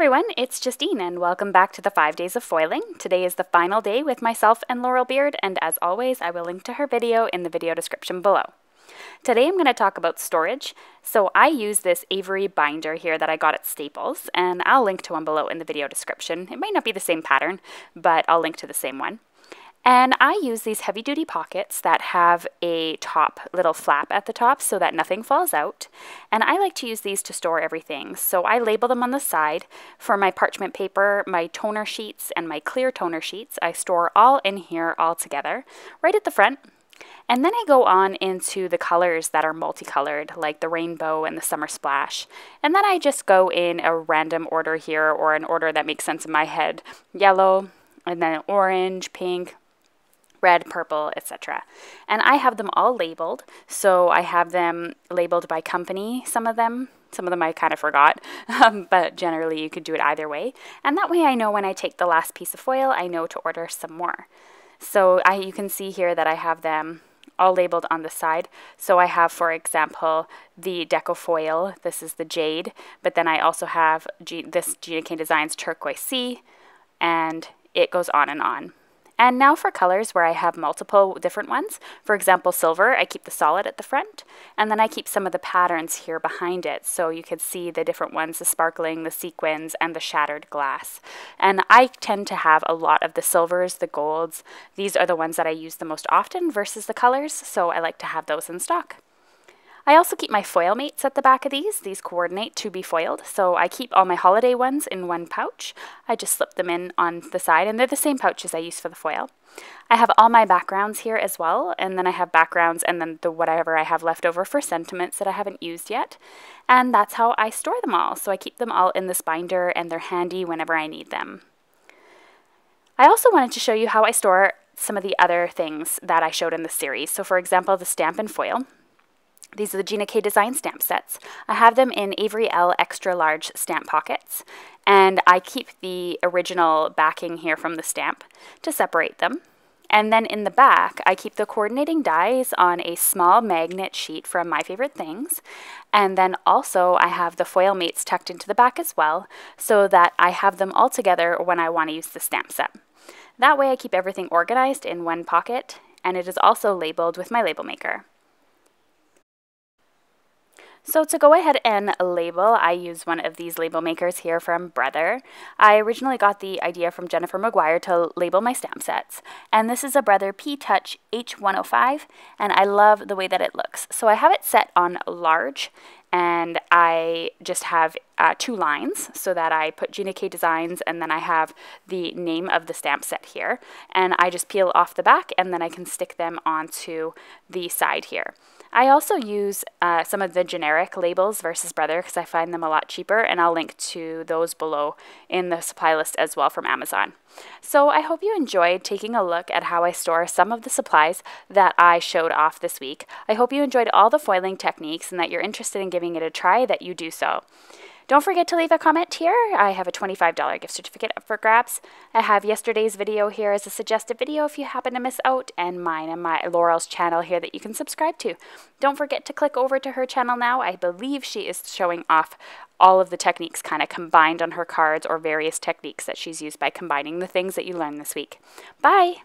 everyone, it's Justine and welcome back to the 5 days of foiling. Today is the final day with myself and Laurel Beard, and as always I will link to her video in the video description below. Today I'm going to talk about storage. So I use this Avery binder here that I got at Staples, and I'll link to one below in the video description. It might not be the same pattern, but I'll link to the same one. And I use these heavy duty pockets that have a top, little flap at the top so that nothing falls out. And I like to use these to store everything. So I label them on the side for my parchment paper, my toner sheets, and my clear toner sheets. I store all in here all together, right at the front. And then I go on into the colors that are multicolored, like the rainbow and the summer splash. And then I just go in a random order here, or an order that makes sense in my head. Yellow, and then orange, pink, red, purple, etc. And I have them all labeled. So I have them labeled by company, some of them. Some of them I kind of forgot, but generally you could do it either way. And that way I know when I take the last piece of foil, I know to order some more. So you can see here that I have them all labeled on the side. So I have, for example, the deco foil. This is the jade, but then I also have this Gina K Designs turquoise sea, and it goes on and on. And now for colors where I have multiple different ones. For example, silver, I keep the solid at the front, and then I keep some of the patterns here behind it. So you can see the different ones, the sparkling, the sequins, and the shattered glass. And I tend to have a lot of the silvers, the golds. These are the ones that I use the most often versus the colors, so I like to have those in stock. I also keep my foil mates at the back of these. These coordinate to be foiled, so I keep all my holiday ones in one pouch. I just slip them in on the side, and they're the same pouches I use for the foil. I have all my backgrounds here as well, and then I have backgrounds and then the whatever I have left over for sentiments that I haven't used yet. And that's how I store them all. So I keep them all in this binder, and they're handy whenever I need them. I also wanted to show you how I store some of the other things that I showed in the series. So for example, the stamp and foil. These are the Gina K Design stamp sets. I have them in Avery Elle Extra Large Stamp Pockets, and I keep the original backing here from the stamp to separate them. And then in the back, I keep the coordinating dies on a small magnet sheet from My Favorite Things. And then also I have the foil mates tucked into the back as well, so that I have them all together when I want to use the stamp set. That way I keep everything organized in one pocket, and it is also labeled with my label maker. So to go ahead and label, I use one of these label makers here from Brother. I originally got the idea from Jennifer McGuire to label my stamp sets. And this is a Brother P-touch H105, and I love the way that it looks. So I have it set on large, and I just have two lines so that I put Gina K Designs, and then I have the name of the stamp set here. And I just peel off the back, and then I can stick them onto the side here. I also use some of the generic labels versus Brother because I find them a lot cheaper, and I'll link to those below in the supply list as well from Amazon. So I hope you enjoyed taking a look at how I store some of the supplies that I showed off this week. I hope you enjoyed all the foiling techniques and that you're interested in giving it a try, that you do so. Don't forget to leave a comment here. I have a $25 gift certificate up for grabs. I have yesterday's video here as a suggested video if you happen to miss out, and mine and my Laurel's channel here that you can subscribe to. Don't forget to click over to her channel now. I believe she is showing off all of the techniques kind of combined on her cards, or various techniques that she's used by combining the things that you learned this week. Bye!